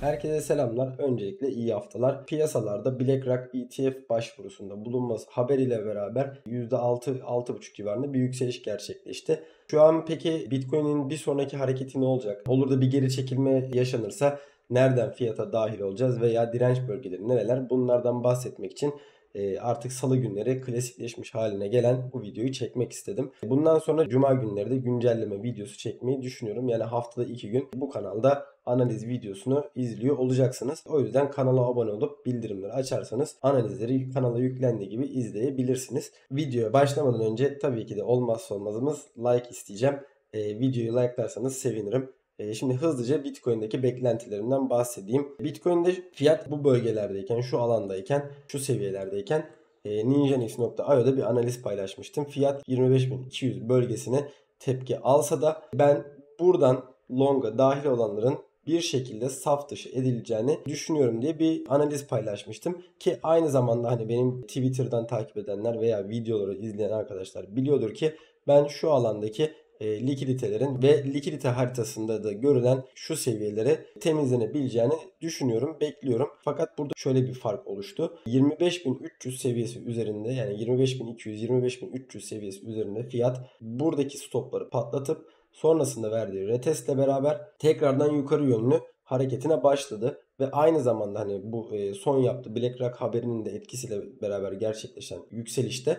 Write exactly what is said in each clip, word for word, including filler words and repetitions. Herkese selamlar. Öncelikle iyi haftalar. Piyasalarda BlackRock E T F başvurusunda bulunması haberiyle beraber yüzde altı altı buçuk civarında bir yükseliş gerçekleşti. Şu an peki Bitcoin'in bir sonraki hareketi ne olacak? Olur da bir geri çekilme yaşanırsa nereden fiyata dahil olacağız veya direnç bölgeleri nereler? Bunlardan bahsetmek için artık salı günleri klasikleşmiş haline gelen bu videoyu çekmek istedim. Bundan sonra cuma günleri de güncelleme videosu çekmeyi düşünüyorum. Yani haftada iki gün bu kanalda analiz videosunu izliyor olacaksınız. O yüzden kanala abone olup bildirimleri açarsanız analizleri kanala yüklendiği gibi izleyebilirsiniz. Videoya başlamadan önce tabii ki de olmazsa olmazımız like isteyeceğim. E, videoyu likelarsanız sevinirim. Şimdi hızlıca Bitcoin'deki beklentilerimden bahsedeyim. Bitcoin'de fiyat bu bölgelerdeyken, şu alandayken, şu seviyelerdeyken Ninja News nokta i o'da bir analiz paylaşmıştım. Fiyat yirmi beş bin iki yüz bölgesine tepki alsa da ben buradan longa dahil olanların bir şekilde saf dışı edileceğini düşünüyorum diye bir analiz paylaşmıştım. Ki aynı zamanda hani benim Twitter'dan takip edenler veya videoları izleyen arkadaşlar biliyordur ki ben şu alandaki E, likiditelerin ve likidite haritasında da görülen şu seviyelere temizlenebileceğini düşünüyorum, bekliyorum. Fakat burada şöyle bir fark oluştu. yirmi beş bin üç yüz seviyesi üzerinde, yani yirmi beş bin iki yüz yirmi beş bin üç yüz seviyesi üzerinde fiyat buradaki stopları patlatıp sonrasında verdiği retestle beraber tekrardan yukarı yönlü hareketine başladı. Ve aynı zamanda hani bu e, son yaptığı BlackRock haberinin de etkisiyle beraber gerçekleşen yükselişte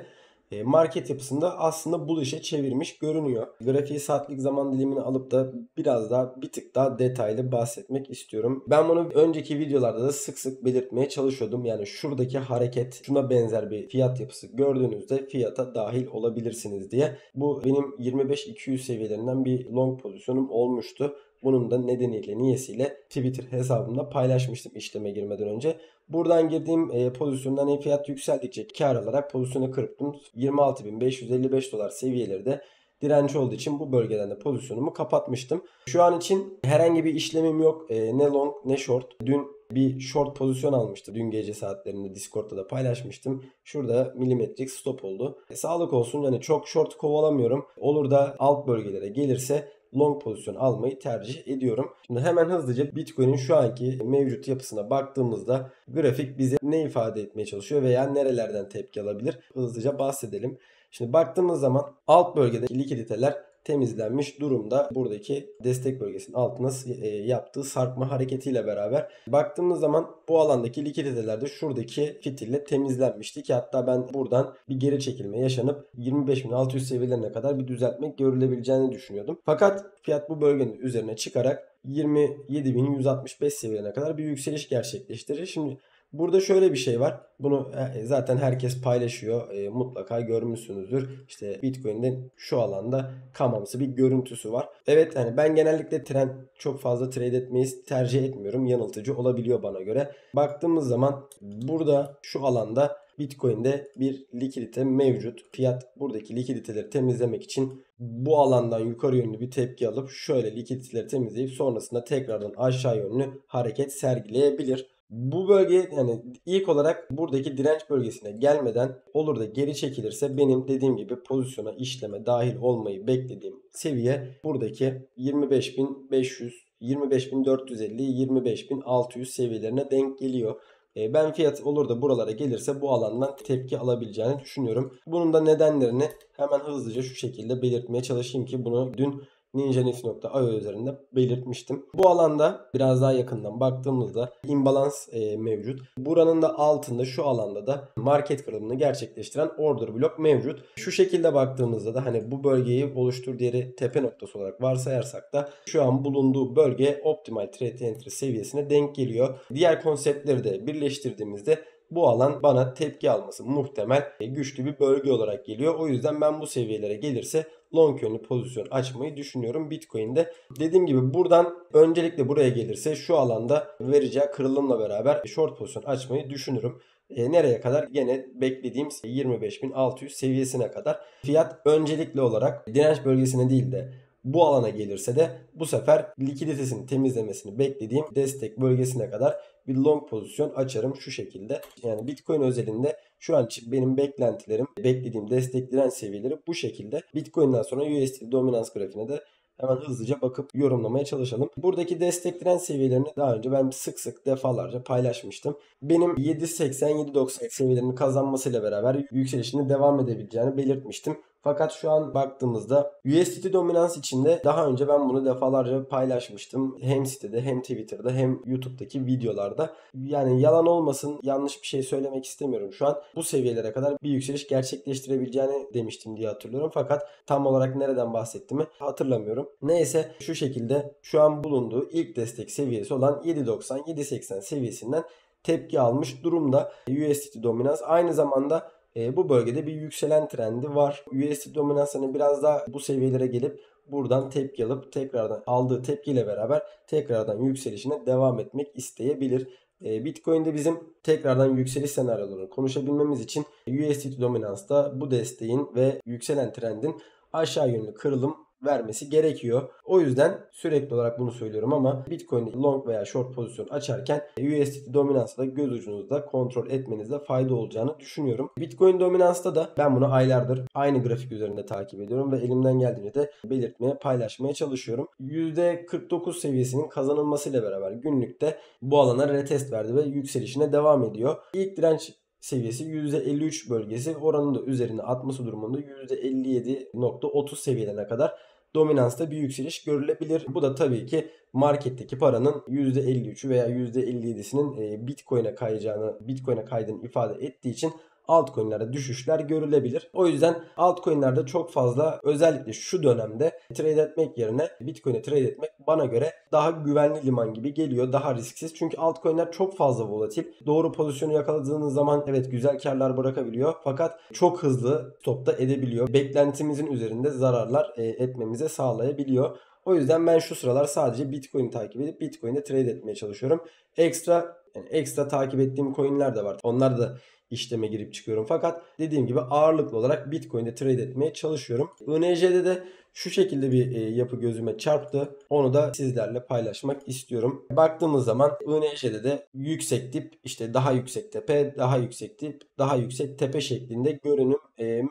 market yapısında aslında bullish'e çevirmiş görünüyor. Grafiği saatlik zaman dilimini alıp da biraz daha bir tık daha detaylı bahsetmek istiyorum. Ben bunu önceki videolarda da sık sık belirtmeye çalışıyordum. Yani şuradaki hareket, şuna benzer bir fiyat yapısı gördüğünüzde fiyata dahil olabilirsiniz diye. Bu benim yirmi beş bin iki yüz seviyelerinden bir long pozisyonum olmuştu. Bunun da nedeniyle, niyesiyle Twitter hesabımda paylaşmıştım işleme girmeden önce. Buradan girdiğim e, pozisyondan en fiyat yükseldikçe kar alarak pozisyonu kırptım. yirmi altı bin beş yüz elli beş dolar seviyeleri de direnç olduğu için bu bölgeden de pozisyonumu kapatmıştım. Şu an için herhangi bir işlemim yok. E, ne long ne short. Dün bir short pozisyon almıştım. Dün gece saatlerinde Discord'da da paylaşmıştım. Şurada milimetrik stop oldu. E, sağlık olsun, yani çok short kovalamıyorum. Olur da alt bölgelere gelirse long pozisyon almayı tercih ediyorum. Şimdi hemen hızlıca Bitcoin'in şu anki mevcut yapısına baktığımızda grafik bize ne ifade etmeye çalışıyor veya nerelerden tepki alabilir? Hızlıca bahsedelim. Şimdi baktığımız zaman alt bölgedeki likiditeler temizlenmiş durumda. Buradaki destek bölgesinin altına yaptığı sarkma hareketiyle beraber baktığımız zaman bu alandaki likiditeler de şuradaki fitille temizlenmişti ki hatta ben buradan bir geri çekilme yaşanıp yirmi beş bin altı yüz seviyelerine kadar bir düzeltme görülebileceğini düşünüyordum. Fakat fiyat bu bölgenin üzerine çıkarak yirmi yedi bin yüz altmış beş seviyelerine kadar bir yükseliş gerçekleştirir. Şimdi burada şöyle bir şey var. Bunu zaten herkes paylaşıyor. E, mutlaka görmüşsünüzdür. İşte Bitcoin'in şu alanda kamamsı bir görüntüsü var. Evet, hani ben genellikle trend çok fazla trade etmeyi tercih etmiyorum. Yanıltıcı olabiliyor bana göre. Baktığımız zaman burada şu alanda Bitcoin'de bir likidite mevcut. Fiyat buradaki likiditeleri temizlemek için bu alandan yukarı yönlü bir tepki alıp şöyle likiditeleri temizleyip sonrasında tekrardan aşağı yönlü hareket sergileyebilir. Bu bölge, yani ilk olarak buradaki direnç bölgesine gelmeden olur da geri çekilirse benim dediğim gibi pozisyona işleme dahil olmayı beklediğim seviye buradaki yirmi beş bin beş yüz, yirmi beş bin dört yüz elli, yirmi beş bin altı yüz seviyelerine denk geliyor. Ben fiyat olur da buralara gelirse bu alandan tepki alabileceğini düşünüyorum. Bunun da nedenlerini hemen hızlıca şu şekilde belirtmeye çalışayım ki bunu dün Ninja News nokta i o üzerinde belirtmiştim. Bu alanda biraz daha yakından baktığımızda imbalans e, mevcut. Buranın da altında, şu alanda da market kırılımını gerçekleştiren order blok mevcut. Şu şekilde baktığımızda da hani bu bölgeyi oluşturduğu yeri tepe noktası olarak varsayarsak da şu an bulunduğu bölge optimal trade entry seviyesine denk geliyor. Diğer konseptleri de birleştirdiğimizde bu alan bana tepki alması muhtemel güçlü bir bölge olarak geliyor. O yüzden ben bu seviyelere gelirse long yönlü pozisyon açmayı düşünüyorum Bitcoin'de. Dediğim gibi buradan öncelikle buraya gelirse şu alanda vereceği kırılımla beraber short pozisyon açmayı düşünürüm. E, nereye kadar? Gene beklediğim yirmi beş bin altı yüz seviyesine kadar. Fiyat öncelikli olarak direnç bölgesine değil de bu alana gelirse de bu sefer likiditesini temizlemesini beklediğim destek bölgesine kadar bir long pozisyon açarım şu şekilde. Yani Bitcoin özelinde şu an için benim beklentilerim, beklediğim destek direnç seviyeleri bu şekilde. Bitcoin'den sonra U S D dominans grafiğine de hemen hızlıca bakıp yorumlamaya çalışalım. Buradaki destek direnç seviyelerini daha önce ben sık sık defalarca paylaşmıştım. Benim yedi seksen yedi doksan seviyelerini kazanmasıyla beraber yükselişine devam edebileceğini belirtmiştim. Fakat şu an baktığımızda U S D T dominans içinde daha önce ben bunu defalarca paylaşmıştım. Hem sitede hem Twitter'da hem YouTube'daki videolarda. Yani yalan olmasın, yanlış bir şey söylemek istemiyorum şu an. Bu seviyelere kadar bir yükseliş gerçekleştirebileceğini demiştim diye hatırlıyorum. Fakat tam olarak nereden bahsettiğimi hatırlamıyorum. Neyse şu şekilde şu an bulunduğu ilk destek seviyesi olan yedi doksan yedi seksen seviyesinden tepki almış durumda U S D T dominans. Aynı zamanda E, bu bölgede bir yükselen trendi var. U S D dominansını biraz daha bu seviyelere gelip buradan tepki alıp tekrardan aldığı tepkiyle beraber tekrardan yükselişine devam etmek isteyebilir. E, Bitcoin'de bizim tekrardan yükseliş senaryolarını konuşabilmemiz için U S D dominansta bu desteğin ve yükselen trendin aşağı yönlü kırılım vermesi gerekiyor. O yüzden sürekli olarak bunu söylüyorum ama Bitcoin'de long veya short pozisyon açarken U S D dominansı da göz ucunuzda kontrol etmenizde fayda olacağını düşünüyorum. Bitcoin dominansta da ben bunu aylardır aynı grafik üzerinde takip ediyorum ve elimden geldiğince de belirtmeye, paylaşmaya çalışıyorum. yüzde kırk dokuz seviyesinin kazanılmasıyla beraber günlükte bu alana retest verdi ve yükselişine devam ediyor. İlk direnç seviyesi yüzde elli üç bölgesi, oranın da üzerine atması durumunda yüzde elli yedi nokta otuz seviyelerine kadar dominansta bir yükseliş görülebilir. Bu da tabii ki marketteki paranın yüzde elli üçü veya yüzde elli yedisinin Bitcoin'e kayacağını, Bitcoin'e kaydığını ifade ettiği için altcoin'lerde düşüşler görülebilir. O yüzden altcoin'lerde çok fazla, özellikle şu dönemde trade etmek yerine Bitcoin'e trade etmek bana göre daha güvenli liman gibi geliyor. Daha risksiz. Çünkü altcoin'ler çok fazla volatil. Doğru pozisyonu yakaladığınız zaman evet güzel karlar bırakabiliyor. Fakat çok hızlı stop da edebiliyor. Beklentimizin üzerinde zararlar etmemize sağlayabiliyor. O yüzden ben şu sıralar sadece Bitcoin'i takip edip Bitcoin'de trade etmeye çalışıyorum. Ekstra yani ekstra takip ettiğim coin'ler de var. Onlar da işleme girip çıkıyorum. Fakat dediğim gibi ağırlıklı olarak Bitcoin'de trade etmeye çalışıyorum. I N J'de de şu şekilde bir yapı gözüme çarptı. Onu da sizlerle paylaşmak istiyorum. Baktığımız zaman I N J'de de yüksek dip, işte daha yüksek tepe, daha yüksek dip, daha yüksek tepe şeklinde görünüm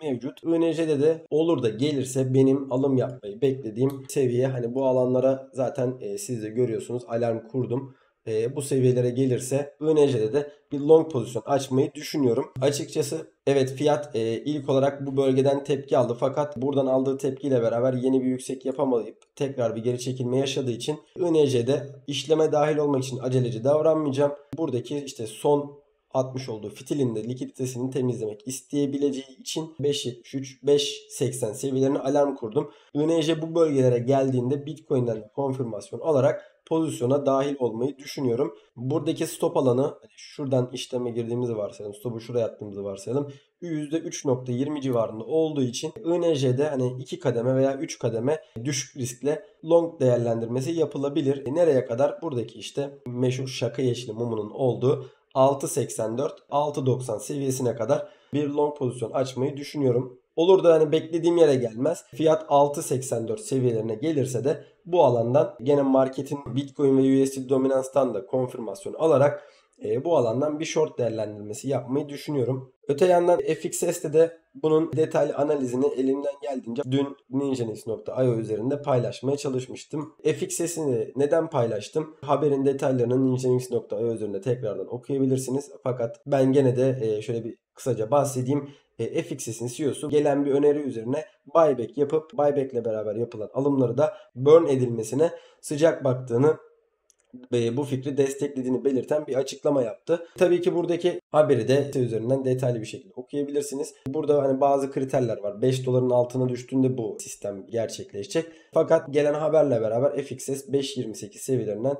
mevcut. I N J'de de olur da gelirse benim alım yapmayı beklediğim seviye, hani bu alanlara zaten siz de görüyorsunuz, alarm kurdum. E, bu seviyelere gelirse I N J'de de bir long pozisyon açmayı düşünüyorum. Açıkçası evet fiyat e, ilk olarak bu bölgeden tepki aldı. Fakat buradan aldığı tepkiyle beraber yeni bir yüksek yapamayıp tekrar bir geri çekilme yaşadığı için I N J'de işleme dahil olmak için aceleci davranmayacağım. Buradaki işte son atmış olduğu fitilin de likiditesini temizlemek isteyebileceği için beş yetmiş üç beş seksen seviyelerine alarm kurdum. I N J bu bölgelere geldiğinde Bitcoin'den konfirmasyon alarak pozisyona dahil olmayı düşünüyorum. Buradaki stop alanı, şuradan işleme girdiğimizi varsayalım, stopu şuraya attığımızı varsayalım, yüzde üç nokta yirmi civarında olduğu için I N J'de hani iki kademe veya üç kademe düşük riskle long değerlendirmesi yapılabilir. E nereye kadar? Buradaki işte meşhur şaka yeşili mumunun olduğu altı seksen dört altı doksan seviyesine kadar bir long pozisyon açmayı düşünüyorum. Olur da hani beklediğim yere gelmez. Fiyat altı seksen dört seviyelerine gelirse de bu alandan gene marketin Bitcoin ve U S D dominanstan da konfirmasyon alarak e, bu alandan bir short değerlendirmesi yapmayı düşünüyorum. Öte yandan F X S'te de bunun detaylı analizini elimden geldiğince dün Ninja News nokta i o üzerinde paylaşmaya çalışmıştım. F X S'ini neden paylaştım? Haberin detaylarını Ninja News nokta i o üzerinde tekrardan okuyabilirsiniz. Fakat ben gene de şöyle bir kısaca bahsedeyim. F X S'in C E O'su gelen bir öneri üzerine buyback yapıp buyback'le beraber yapılan alımları da burn edilmesine sıcak baktığını, bu fikri desteklediğini belirten bir açıklama yaptı. Tabii ki buradaki haberi de üzerinden detaylı bir şekilde okuyabilirsiniz. Burada hani bazı kriterler var. beş doların altına düştüğünde bu sistem gerçekleşecek. Fakat gelen haberle beraber F X S beş yirmi sekiz seviyelerinden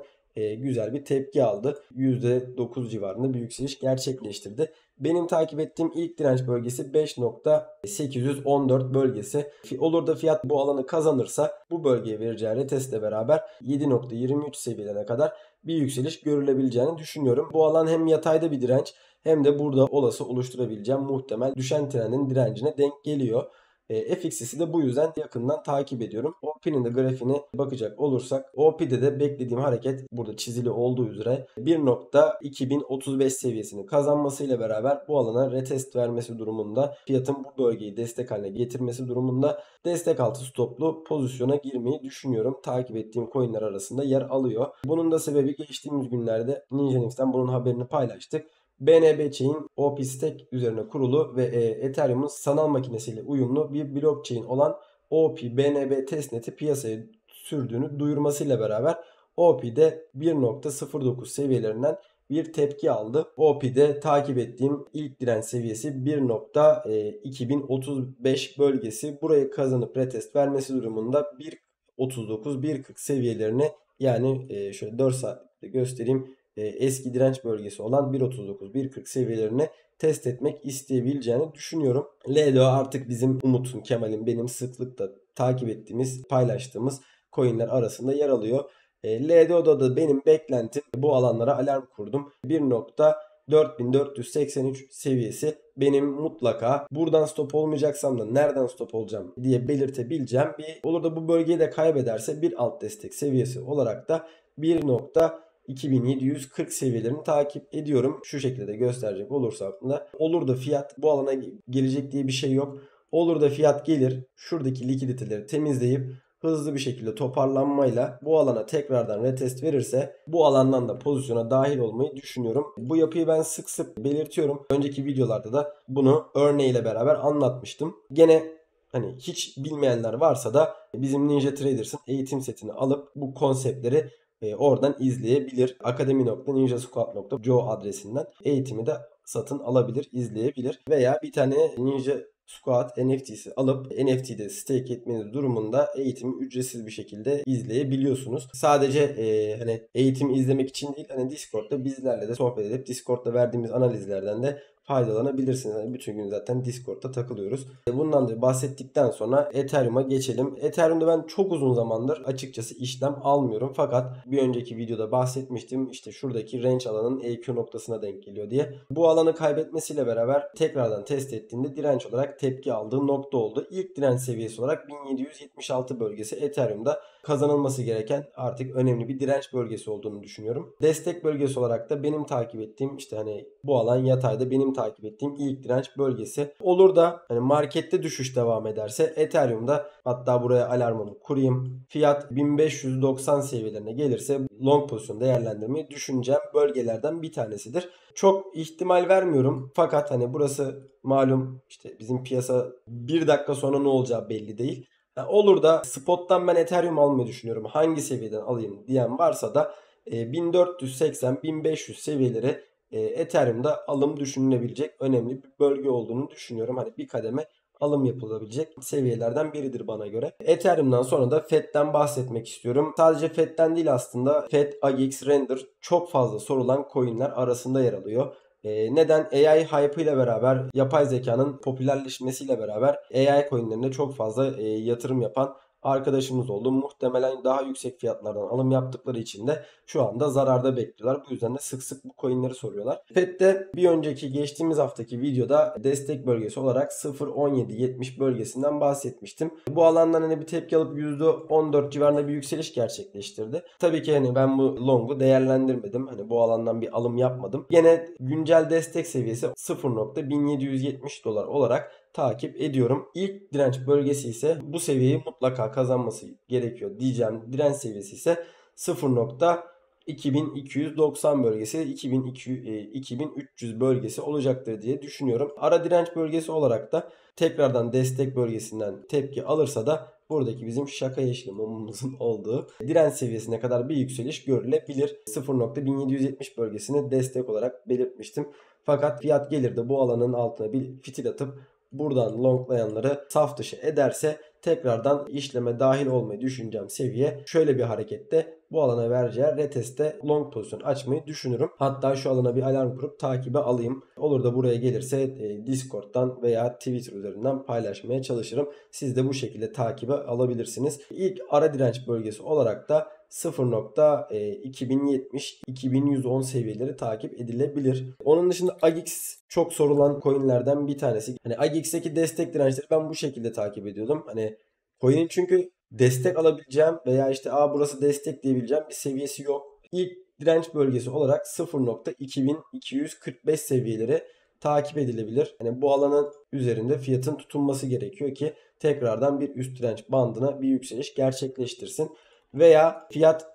güzel bir tepki aldı. yüzde dokuz civarında bir yükseliş gerçekleştirdi. Benim takip ettiğim ilk direnç bölgesi beş nokta sekiz yüz on dört bölgesi. Olur da fiyat bu alanı kazanırsa bu bölgeye vereceği retestle beraber yedi nokta yirmi üç seviyelerine kadar bir yükseliş görülebileceğini düşünüyorum. Bu alan hem yatayda bir direnç hem de burada olası oluşturabileceğim muhtemel düşen trendin direncine denk geliyor. E, F X S'i de bu yüzden yakından takip ediyorum. O P'nin de grafiğine bakacak olursak O P'de de beklediğim hareket burada çizili olduğu üzere bir nokta iki bin otuz beş seviyesini kazanmasıyla beraber bu alana retest vermesi durumunda, fiyatın bu bölgeyi destek haline getirmesi durumunda destek altı stoplu pozisyona girmeyi düşünüyorum. Takip ettiğim coinler arasında yer alıyor. Bunun da sebebi geçtiğimiz günlerde NinjaNews'ten bunun haberini paylaştık. B N B Chain O P Stack üzerine kurulu ve Ethereum'un sanal makinesiyle uyumlu bir blockchain olan O P B N B testneti piyasaya sürdüğünü duyurmasıyla beraber O P'de bir nokta sıfır dokuz seviyelerinden bir tepki aldı. O P'de takip ettiğim ilk direnç seviyesi bir nokta iki bin otuz beş bölgesi. Burayı kazanıp retest vermesi durumunda bir nokta otuz dokuz bir kırk seviyelerine, yani şöyle dört saatte göstereyim, eski direnç bölgesi olan bir nokta otuz dokuz bir kırk seviyelerine test etmek isteyebileceğini düşünüyorum. L D O artık bizim Umut'un, Kemal'in, benim sıklıkla takip ettiğimiz, paylaştığımız coinler arasında yer alıyor. L D O'da da benim beklentim, bu alanlara alarm kurdum. bir nokta dört bin dört yüz seksen üç seviyesi benim mutlaka buradan stop olmayacaksam da nereden stop olacağım diye belirtebileceğim bir, olur da bu bölgeyi de kaybederse bir alt destek seviyesi olarak da bir nokta iki bin yedi yüz kırk seviyelerini takip ediyorum. Şu şekilde de gösterecek olursa da, olur da fiyat bu alana gelecek diye bir şey yok. Olur da fiyat gelir, şuradaki likiditeleri temizleyip hızlı bir şekilde toparlanmayla bu alana tekrardan retest verirse bu alandan da pozisyona dahil olmayı düşünüyorum. Bu yapıyı ben sık sık belirtiyorum. Önceki videolarda da bunu örneğiyle beraber anlatmıştım. Gene hani hiç bilmeyenler varsa da bizim Ninja Traders'ın eğitim setini alıp bu konseptleri E, oradan izleyebilir. akademi nokta ninja squad nokta co adresinden eğitimi de satın alabilir, izleyebilir. Veya bir tane Ninja Squad N F T'si alıp N F T'de stake etmeniz durumunda eğitimi ücretsiz bir şekilde izleyebiliyorsunuz. Sadece e, hani eğitimi izlemek için değil, hani Discord'da bizlerle de sohbet edip Discord'da verdiğimiz analizlerden de faydalanabilirsiniz. Yani bütün gün zaten Discord'da takılıyoruz. Bundan da bahsettikten sonra Ethereum'a geçelim. Ethereum'da ben çok uzun zamandır açıkçası işlem almıyorum. Fakat bir önceki videoda bahsetmiştim. İşte şuradaki range alanın E Q noktasına denk geliyor diye. Bu alanı kaybetmesiyle beraber tekrardan test ettiğinde direnç olarak tepki aldığı nokta oldu. İlk direnç seviyesi olarak bin yedi yüz yetmiş altı bölgesi Ethereum'da kazanılması gereken artık önemli bir direnç bölgesi olduğunu düşünüyorum. Destek bölgesi olarak da benim takip ettiğim, işte hani bu alan yatayda benim takip ettiğim ilk direnç bölgesi. Olur da hani markette düşüş devam ederse Ethereum'da, hatta buraya alarmımı kurayım, fiyat bin beş yüz doksan seviyelerine gelirse long pozisyon değerlendirmeyi düşüneceğim bölgelerden bir tanesidir. Çok ihtimal vermiyorum. Fakat hani burası malum, işte bizim piyasa bir dakika sonra ne olacağı belli değil. Olur da spot'tan ben Ethereum almayı düşünüyorum, hangi seviyeden alayım diyen varsa da bin dört yüz seksen bin beş yüz seviyeleri Ethereum'da alım düşünülebilecek önemli bir bölge olduğunu düşünüyorum. Hani bir kademe alım yapılabilecek seviyelerden biridir bana göre. Ethereum'dan sonra da F E T'ten bahsetmek istiyorum. Sadece F E T'ten değil aslında, F E T, A G I X, Render çok fazla sorulan coinler arasında yer alıyor. Ee, neden? A I hype ile beraber, yapay zekanın popülerleşmesiyle beraber A I coinlerine çok fazla e, yatırım yapan arkadaşımız oldu. Muhtemelen daha yüksek fiyatlardan alım yaptıkları için de şu anda zararda bekliyorlar. Bu yüzden de sık sık bu coinleri soruyorlar. F E T'te bir önceki geçtiğimiz haftaki videoda destek bölgesi olarak sıfır nokta on yedi yetmiş bölgesinden bahsetmiştim. Bu alandan hani bir tepki alıp yüzde on dört civarında bir yükseliş gerçekleştirdi. Tabii ki hani ben bu long'u değerlendirmedim. Hani bu alandan bir alım yapmadım. Gene güncel destek seviyesi sıfır nokta bin yedi yüz yetmiş dolar olarak takip ediyorum. İlk direnç bölgesi ise, bu seviyeyi mutlaka kazanması gerekiyor diyeceğim direnç seviyesi ise sıfır nokta iki bin iki yüz doksan bölgesi, iki bin iki yüz iki bin üç yüz bölgesi olacaktır diye düşünüyorum. Ara direnç bölgesi olarak da tekrardan destek bölgesinden tepki alırsa da buradaki bizim şaka yeşili mumumuzun olduğu direnç seviyesine kadar bir yükseliş görülebilir. sıfır nokta bin yedi yüz yetmiş bölgesini destek olarak belirtmiştim. Fakat fiyat gelir de bu alanın altına bir fitil atıp buradan longlayanları saf dışı ederse tekrardan işleme dahil olmayı düşüneceğim seviye. Şöyle bir harekette bu alana vereceği reteste long pozisyon açmayı düşünürüm. Hatta şu alana bir alarm kurup takibe alayım. Olur da buraya gelirse e, Discord'dan veya Twitter üzerinden paylaşmaya çalışırım. Siz de bu şekilde takibe alabilirsiniz. İlk ara direnç bölgesi olarak da sıfır nokta iki bin yetmiş iki bin yüz on seviyeleri takip edilebilir. Onun dışında A G I X çok sorulan coinlerden bir tanesi. Hani A G I X'teki destek dirençleri ben bu şekilde takip ediyordum. Hani coin'in çünkü destek alabileceğim veya işte a burası destek diyebileceğim bir seviyesi yok. İlk direnç bölgesi olarak sıfır nokta iki bin iki yüz kırk beş seviyeleri takip edilebilir. Yani bu alanın üzerinde fiyatın tutunması gerekiyor ki tekrardan bir üst direnç bandına bir yükseliş gerçekleştirsin. Veya fiyat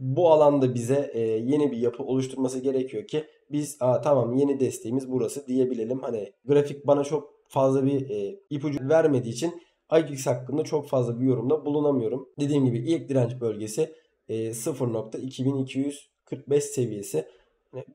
bu alanda bize e, yeni bir yapı oluşturması gerekiyor ki biz a, tamam yeni desteğimiz burası diyebilelim. Hani grafik bana çok fazla bir e, ipucu vermediği için A G I X hakkında çok fazla bir yorumda bulunamıyorum. Dediğim gibi ilk direnç bölgesi e, sıfır nokta iki bin iki yüz kırk beş seviyesi.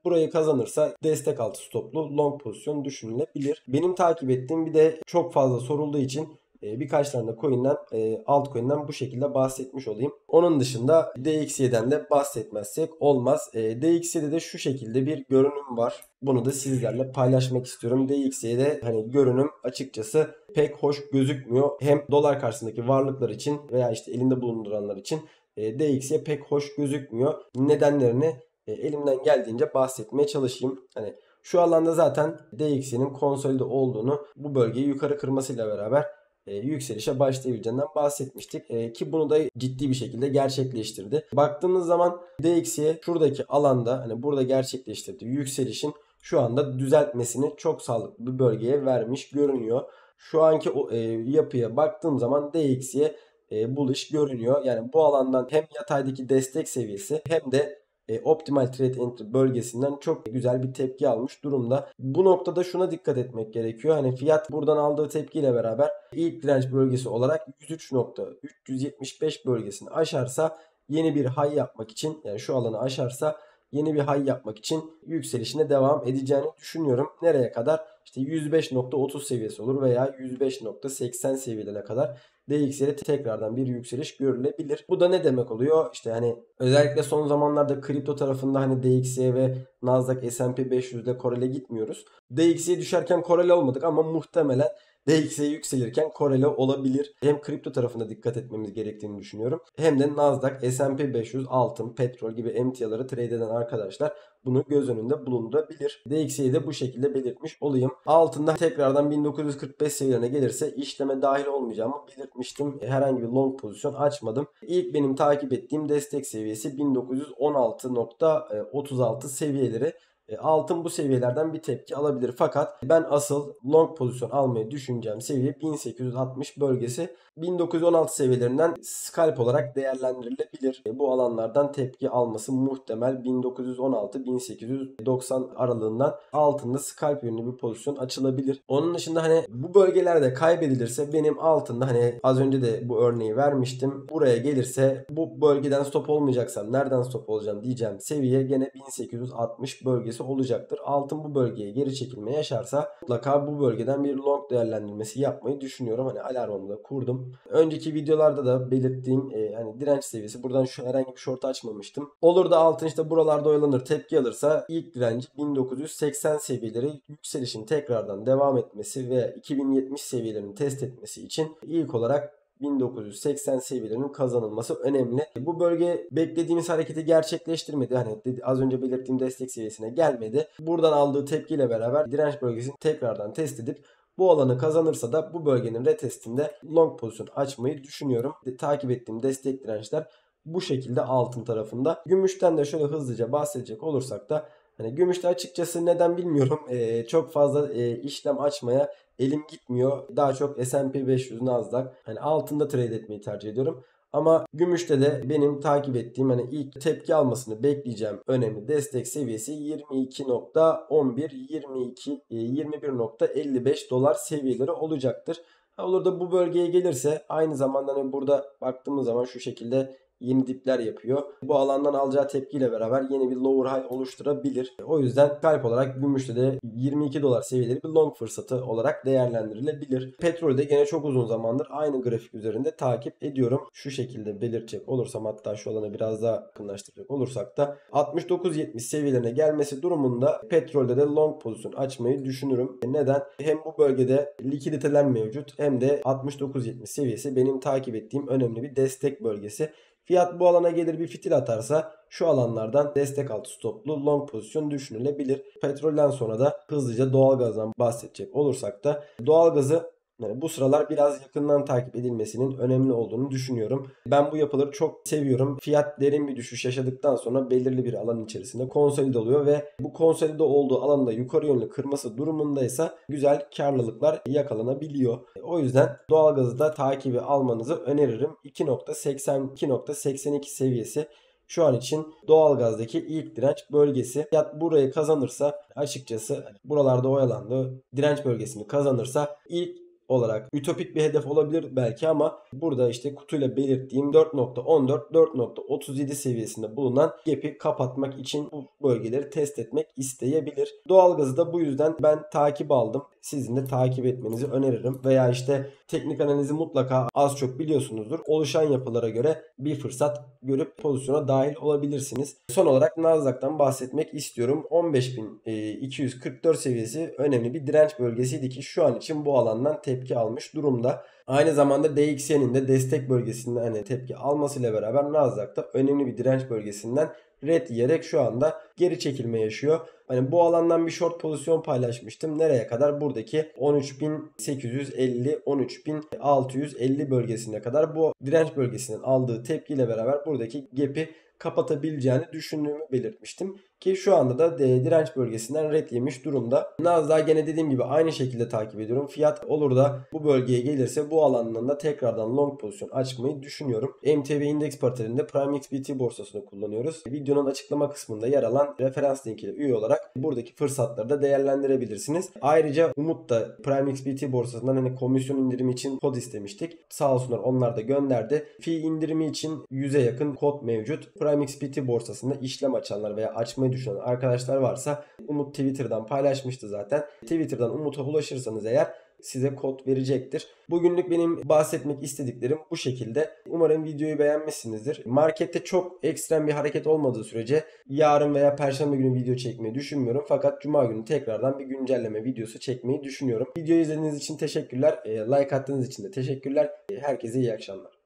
Burayı kazanırsa destek altı stoplu long pozisyon düşünülebilir. Benim takip ettiğim bir de çok fazla sorulduğu için birkaç tane de coin'den, altcoin'den bu şekilde bahsetmiş olayım. Onun dışında D X Y'den de bahsetmezsek olmaz. D X Y'de de şu şekilde bir görünüm var. Bunu da sizlerle paylaşmak istiyorum. D X Y'de hani görünüm açıkçası pek hoş gözükmüyor. Hem dolar karşısındaki varlıklar için veya işte elinde bulunduranlar için D X Y pek hoş gözükmüyor. Nedenlerini elimden geldiğince bahsetmeye çalışayım. Hani şu alanda zaten D X Y'nin konsolide olduğunu, bu bölgeyi yukarı kırmasıyla beraber E, yükselişe başlayabileceğinden bahsetmiştik e, ki bunu da ciddi bir şekilde gerçekleştirdi. Baktığımız zaman D X Y şuradaki alanda hani burada gerçekleştirdiği yükselişin şu anda düzeltmesini çok sağlıklı bir bölgeye vermiş görünüyor. Şu anki o, e, yapıya baktığım zaman D X Y e, bullish görünüyor. Yani bu alandan hem yataydaki destek seviyesi hem de e, optimal trade entry bölgesinden çok güzel bir tepki almış durumda. Bu noktada şuna dikkat etmek gerekiyor. Hani fiyat buradan aldığı tepkiyle beraber ilk direnç bölgesi olarak yüz üç nokta üç yüz yetmiş beş bölgesini aşarsa yeni bir high yapmak için, yani şu alanı aşarsa yeni bir high yapmak için yükselişine devam edeceğini düşünüyorum. Nereye kadar? İşte yüz beş nokta otuz seviyesi olur veya yüz beş nokta seksen seviyelerine kadar D X Y'de tekrardan bir yükseliş görülebilir. Bu da ne demek oluyor? İşte hani özellikle son zamanlarda kripto tarafında hani D X Y ve Nasdaq S and P beş yüz'de korele gitmiyoruz. D X Y düşerken korele olmadık ama muhtemelen D X Y yükselirken korele olabilir. Hem kripto tarafında dikkat etmemiz gerektiğini düşünüyorum. Hem de Nasdaq, S and P beş yüz, altın, petrol gibi emtiaları trade eden arkadaşlar bunu göz önünde bulundurabilir. D X Y'yi de bu şekilde belirtmiş olayım. Altında tekrardan bin dokuz yüz kırk beş seviyelerine gelirse işleme dahil olmayacağımı belirtmiştim. Herhangi bir long pozisyon açmadım. İlk benim takip ettiğim destek seviyesi bin dokuz yüz on altı nokta otuz altı seviyeleri. Altın bu seviyelerden bir tepki alabilir fakat ben asıl long pozisyon almayı düşüneceğim seviye bin sekiz yüz altmış bölgesi. bin dokuz yüz on altı seviyelerinden scalp olarak değerlendirilebilir. Bu alanlardan tepki alması muhtemel. Bin dokuz yüz on altı bin sekiz yüz doksan aralığından altında scalp yönlü bir pozisyon açılabilir. Onun dışında hani bu bölgelerde kaybedilirse benim altında hani az önce de bu örneği vermiştim. Buraya gelirse bu bölgeden stop olmayacaksam nereden stop olacağım diyeceğim seviye gene bin sekiz yüz altmış bölgesi olacaktır. Altın bu bölgeye geri çekilme yaşarsa mutlaka bu bölgeden bir long değerlendirmesi yapmayı düşünüyorum. Hani alarmımı da kurdum. Önceki videolarda da belirttiğim e, hani direnç seviyesi. Buradan şu herhangi bir short açmamıştım. Olur da altın işte buralarda oyalanır, tepki alırsa ilk direnci bin dokuz yüz seksen seviyeleri, yükselişin tekrardan devam etmesi ve iki bin yetmiş seviyelerini test etmesi için ilk olarak bin dokuz yüz seksen seviyelerinin kazanılması önemli. Bu bölge beklediğimiz hareketi gerçekleştirmedi. Hani az önce belirttiğim destek seviyesine gelmedi. Buradan aldığı tepkiyle beraber direnç bölgesini tekrardan test edip bu alanı kazanırsa da bu bölgenin retestinde long pozisyon açmayı düşünüyorum. Takip ettiğim destek dirençler bu şekilde altın tarafında. Gümüşten de şöyle hızlıca bahsedecek olursak da hani gümüşte açıkçası neden bilmiyorum. Ee, çok fazla e, işlem açmaya elim gitmiyor. Daha çok S and P beş yüz, Nasdaq, hani altında trade etmeyi tercih ediyorum. Ama gümüşte de benim takip ettiğim hani ilk tepki almasını bekleyeceğim önemli destek seviyesi yirmi iki nokta on bir, yirmi iki, yirmi bir nokta elli beş dolar seviyeleri olacaktır. Olur da bu bölgeye gelirse aynı zamanda hani burada baktığımız zaman şu şekilde yeni dipler yapıyor. Bu alandan alacağı tepkiyle beraber yeni bir lower high oluşturabilir. O yüzden kalp olarak gümüşte de yirmi iki dolar seviyeleri bir long fırsatı olarak değerlendirilebilir. Petrolü de gene çok uzun zamandır aynı grafik üzerinde takip ediyorum. Şu şekilde belirtecek olursam, hatta şu alanı biraz daha yakınlaştıracak olursak da altmış dokuz yetmiş seviyelerine gelmesi durumunda petrolde de long pozisyon açmayı düşünürüm. Neden? Hem bu bölgede likiditeler mevcut hem de altmış dokuz yetmiş seviyesi benim takip ettiğim önemli bir destek bölgesi. Fiyat bu alana gelir bir fitil atarsa şu alanlardan destek altı stoplu long pozisyon düşünülebilir. Petrolden sonra da hızlıca doğalgazdan bahsedecek olursak da doğalgazı yani bu sıralar biraz yakından takip edilmesinin önemli olduğunu düşünüyorum. Ben bu yapıları çok seviyorum. Fiyat derin bir düşüş yaşadıktan sonra belirli bir alan içerisinde konsolide oluyor ve bu konsolide olduğu alanda yukarı yönlü kırması durumundaysa güzel karlılıklar yakalanabiliyor. O yüzden doğalgazı da takibi almanızı öneririm. iki nokta seksen iki nokta seksen iki seviyesi şu an için doğalgazdaki ilk direnç bölgesi. Fiyat burayı kazanırsa açıkçası buralarda oyalandı. Direnç bölgesini kazanırsa ilk olarak ütopik bir hedef olabilir belki ama burada işte kutuyla belirttiğim dört nokta on dört dört nokta otuz yedi seviyesinde bulunan gap'i kapatmak için bu bölgeleri test etmek isteyebilir. Doğalgazı da bu yüzden ben takip aldım. Sizin de takip etmenizi öneririm. Veya işte teknik analizi mutlaka az çok biliyorsunuzdur. Oluşan yapılara göre bir fırsat görüp pozisyona dahil olabilirsiniz. Son olarak Nasdaq'tan bahsetmek istiyorum. on beş bin iki yüz kırk dört seviyesi önemli bir direnç bölgesiydi ki şu an için bu alandan tepki almış durumda. Aynı zamanda D X Y'nin de destek bölgesinden hani tepki almasıyla beraber Nasdaq'ta önemli bir direnç bölgesinden red yiyerek şu anda geri çekilme yaşıyor. Hani bu alandan bir short pozisyon paylaşmıştım. Nereye kadar? Buradaki on üç bin sekiz yüz elli on üç bin altı yüz elli bölgesine kadar bu direnç bölgesinden aldığı tepkiyle beraber buradaki gap'i kapatabileceğini düşündüğümü belirtmiştim. Ki şu anda da direnç bölgesinden red yemiş durumda. Nasdaq'a gene dediğim gibi aynı şekilde takip ediyorum. Fiyat olur da bu bölgeye gelirse bu alandan da tekrardan long pozisyon açmayı düşünüyorum. M T B indeks paritelerinde PrimeXBT borsasını kullanıyoruz. Videonun açıklama kısmında yer alan referans linkiyle üye olarak buradaki fırsatları da değerlendirebilirsiniz. Ayrıca Umut da PrimeXBT borsasından hani komisyon indirimi için kod istemiştik. Sağ olsunlar onlar da gönderdi. Fee indirimi için yüze yakın kod mevcut. PrimeXBT borsasında işlem açanlar veya açmayı düşünen arkadaşlar varsa Umut Twitter'dan paylaşmıştı zaten. Twitter'dan Umut'a ulaşırsanız eğer size kod verecektir. Bugünlük benim bahsetmek istediklerim bu şekilde. Umarım videoyu beğenmişsinizdir. Markette çok ekstrem bir hareket olmadığı sürece yarın veya perşembe günü video çekmeyi düşünmüyorum. Fakat cuma günü tekrardan bir güncelleme videosu çekmeyi düşünüyorum. Videoyu izlediğiniz için teşekkürler. Like attığınız için de teşekkürler. Herkese iyi akşamlar.